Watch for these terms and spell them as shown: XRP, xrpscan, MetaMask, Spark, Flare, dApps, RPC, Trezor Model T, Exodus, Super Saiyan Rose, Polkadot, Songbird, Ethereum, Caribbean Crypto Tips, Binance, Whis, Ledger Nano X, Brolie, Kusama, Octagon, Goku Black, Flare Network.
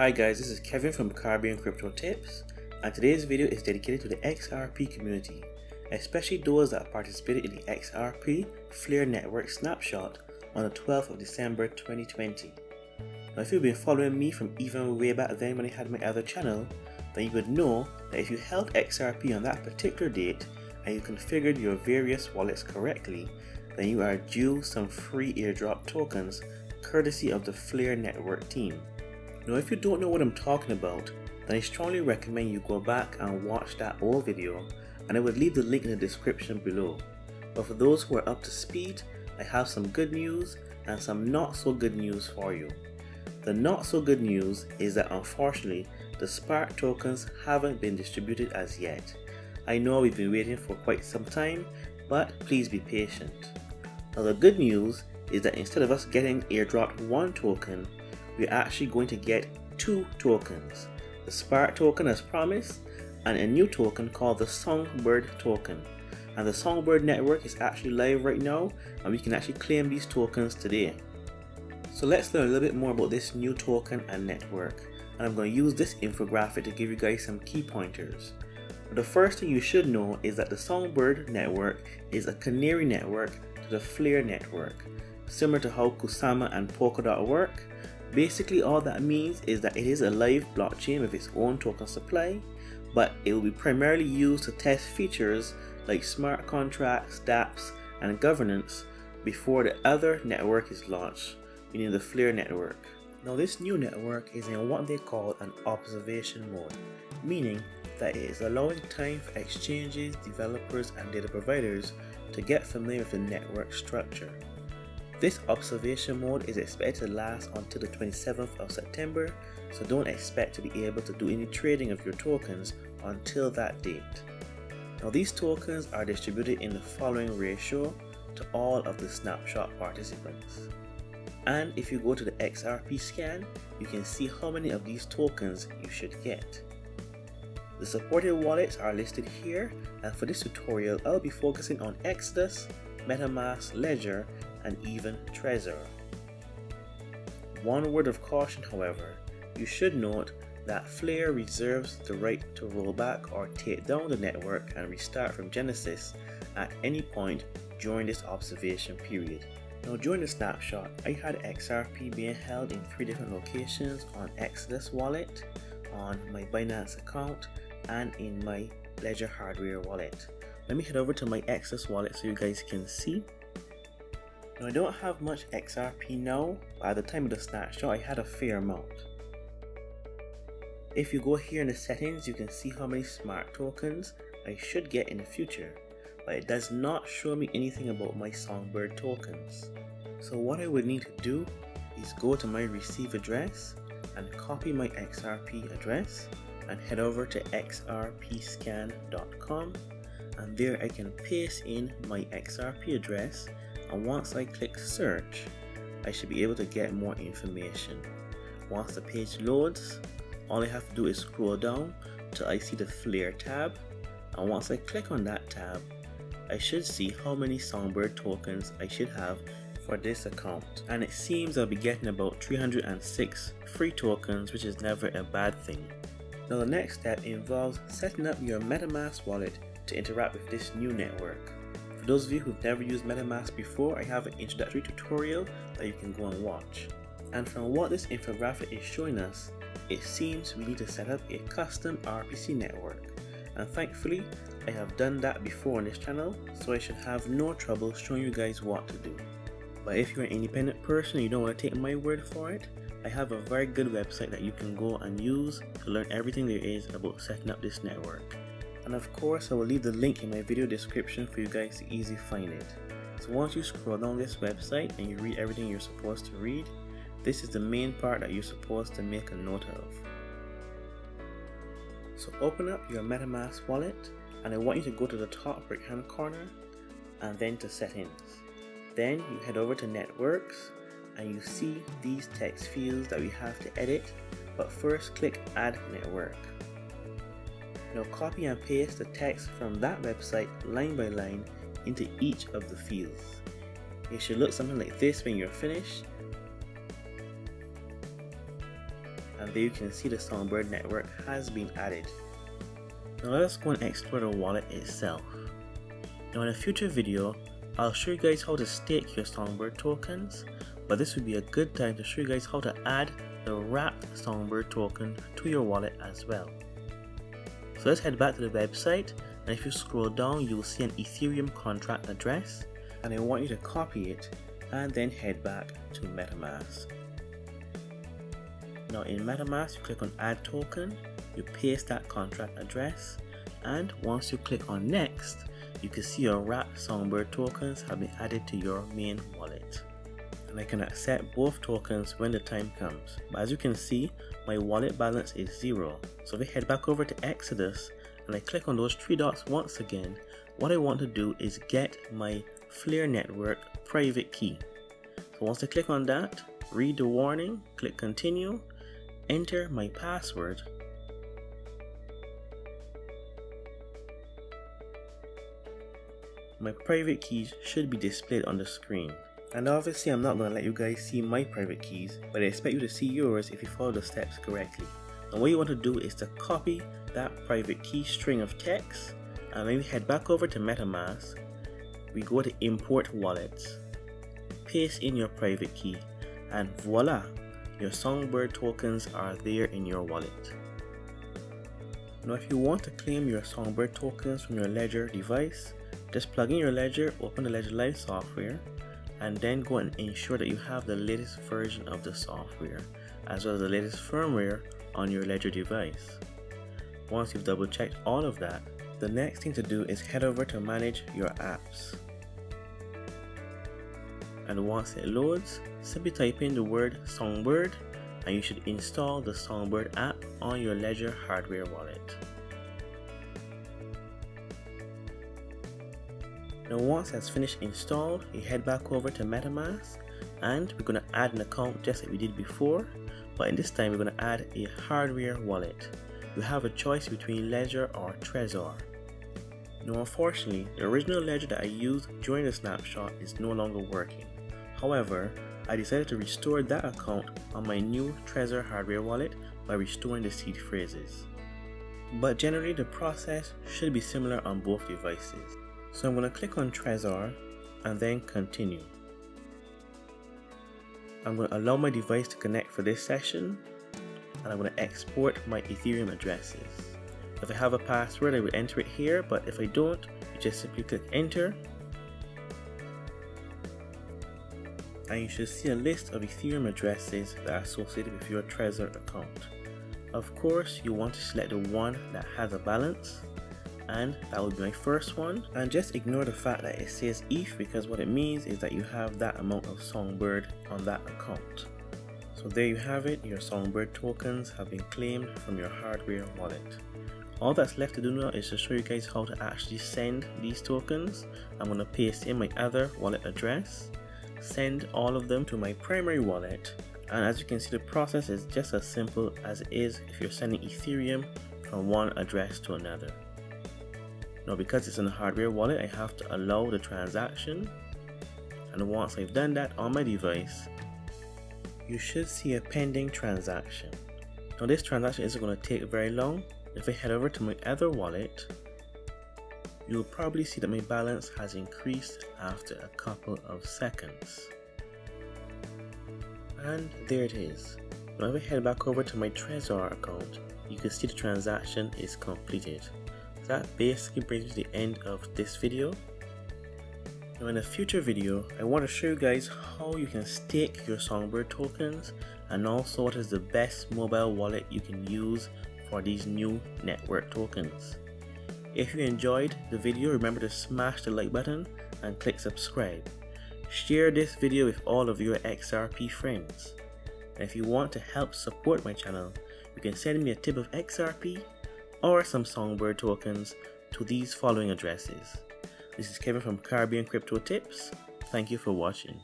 Hi guys, this is Kevin from Caribbean Crypto Tips, and today's video is dedicated to the XRP community, especially those that participated in the XRP Flare Network snapshot on the 12th of December 2020. Now if you've been following me from even way back then when I had my other channel, then you would know that if you held XRP on that particular date and you configured your various wallets correctly, then you are due some free airdrop tokens courtesy of the Flare Network team. Now if you don't know what I'm talking about, then I strongly recommend you go back and watch that old video, and I would leave the link in the description below. But for those who are up to speed, I have some good news and some not so good news for you. The not so good news is that unfortunately, the Spark tokens haven't been distributed as yet. I know we've been waiting for quite some time, but please be patient. Now the good news is that instead of us getting airdropped one token, we're actually going to get two tokens, the Spark token as promised and a new token called the Songbird token. And the Songbird network is actually live right now, and we can actually claim these tokens today. So let's learn a little bit more about this new token and network, and I'm going to use this infographic to give you guys some key pointers. But the first thing you should know is that the Songbird network is a canary network to the Flare network, similar to how Kusama and Polkadot work. Basically all that means is that it is a live blockchain with its own token supply, but it will be primarily used to test features like smart contracts, dApps, and governance before the other network is launched, meaning the Flare network. Now this new network is in what they call an observation mode, meaning that it is allowing time for exchanges, developers, and data providers to get familiar with the network structure. This observation mode is expected to last until the 27th of September, so don't expect to be able to do any trading of your tokens until that date. Now these tokens are distributed in the following ratio to all of the snapshot participants. And if you go to the xrpscan, you can see how many of these tokens you should get. The supported wallets are listed here, and for this tutorial I'll be focusing on Exodus, MetaMask, Ledger, and even Trezor. One word of caution however, you should note that Flare reserves the right to roll back or take down the network and restart from Genesis at any point during this observation period. Now during the snapshot, I had XRP being held in three different locations: on Exodus wallet, on my Binance account, and in my Ledger hardware wallet. Let me head over to my Exodus wallet so you guys can see. Now I don't have much XRP now, but at the time of the snapshot I had a fair amount. If you go here in the settings, you can see how many smart tokens I should get in the future, but it does not show me anything about my Songbird tokens. So what I would need to do is go to my receive address and copy my XRP address and head over to xrpscan.com, and there I can paste in my XRP address, and once I click search, I should be able to get more information. Once the page loads, all I have to do is scroll down till I see the Flare tab, and once I click on that tab, I should see how many Songbird tokens I should have for this account. And it seems I'll be getting about 306 free tokens, which is never a bad thing. Now the next step involves setting up your MetaMask wallet to interact with this new network. For those of you who've never used MetaMask before, I have an introductory tutorial that you can go and watch. And from what this infographic is showing us, it seems we need to set up a custom RPC network. And thankfully, I have done that before on this channel, so I should have no trouble showing you guys what to do. But if you're an independent person and you don't want to take my word for it, I have a very good website that you can go and use to learn everything there is about setting up this network. And of course I will leave the link in my video description for you guys to easily find it. So once you scroll down this website and you read everything you're supposed to read, this is the main part that you're supposed to make a note of. So open up your MetaMask wallet, and I want you to go to the top right hand corner and then to settings. Then you head over to networks and you see these text fields that we have to edit, but first click add network. Now copy and paste the text from that website line by line into each of the fields. It should look something like this when you're finished. and there you can see the Songbird network has been added. Now let us go and explore the wallet itself. Now in a future video, I'll show you guys how to stake your Songbird tokens, but this would be a good time to show you guys how to add the wrapped Songbird token to your wallet as well. So let's head back to the website, and if you scroll down you will see an Ethereum contract address, and I want you to copy it and then head back to MetaMask. Now in MetaMask you click on add token, you paste that contract address, and once you click on next you can see your wrapped Songbird tokens have been added to your main wallet. And I can accept both tokens when the time comes, but as you can see my wallet balance is zero. So if I head back over to Exodus and I click on those three dots once again, what I want to do is get my Flare network private key. So once I click on that, read the warning, click continue, enter my password, my private keys should be displayed on the screen. And obviously I'm not going to let you guys see my private keys, but I expect you to see yours if you follow the steps correctly. And what you want to do is to copy that private key string of text, and maybe head back over to MetaMask, we go to import wallets, paste in your private key, and voila, your Songbird tokens are there in your wallet. Now if you want to claim your Songbird tokens from your Ledger device, just plug in your Ledger, open the Ledger Live software, and then go and ensure that you have the latest version of the software as well as the latest firmware on your Ledger device. Once you've double checked all of that, the next thing to do is head over to manage your apps, and once it loads simply type in the word Songbird and you should install the Songbird app on your Ledger hardware wallet. Now once that's finished installed, you head back over to MetaMask and we're going to add an account just like we did before, but in this time we're going to add a hardware wallet. You have a choice between Ledger or Trezor. Now unfortunately the original Ledger that I used during the snapshot is no longer working. However, I decided to restore that account on my new Trezor hardware wallet by restoring the seed phrases. But generally the process should be similar on both devices. So I'm going to click on Trezor and then continue. I'm going to allow my device to connect for this session, and I'm going to export my Ethereum addresses. If I have a password I would enter it here, but if I don't you just simply click enter, and you should see a list of Ethereum addresses that are associated with your Trezor account. Of course you want to select the one that has a balance, and that would be my first one, and just ignore the fact that it says ETH because what it means is that you have that amount of Songbird on that account. So there you have it, your Songbird tokens have been claimed from your hardware wallet. All that's left to do now is to show you guys how to actually send these tokens. I'm going to paste in my other wallet address, send all of them to my primary wallet, and as you can see the process is just as simple as it is if you're sending Ethereum from one address to another. Now because it's in a hardware wallet I have to allow the transaction, and once I've done that on my device you should see a pending transaction. Now this transaction isn't going to take very long. If I head over to my other wallet you'll probably see that my balance has increased after a couple of seconds, and there it is. Now if I head back over to my Trezor account you can see the transaction is completed. That basically brings me to the end of this video. Now in a future video I want to show you guys how you can stake your Songbird tokens, and also what is the best mobile wallet you can use for these new network tokens. If you enjoyed the video remember to smash the like button and click subscribe. Share this video with all of your XRP friends, and if you want to help support my channel you can send me a tip of XRP or some Songbird tokens to these following addresses. This is Kevin from Caribbean Crypto Tips. Thank you for watching.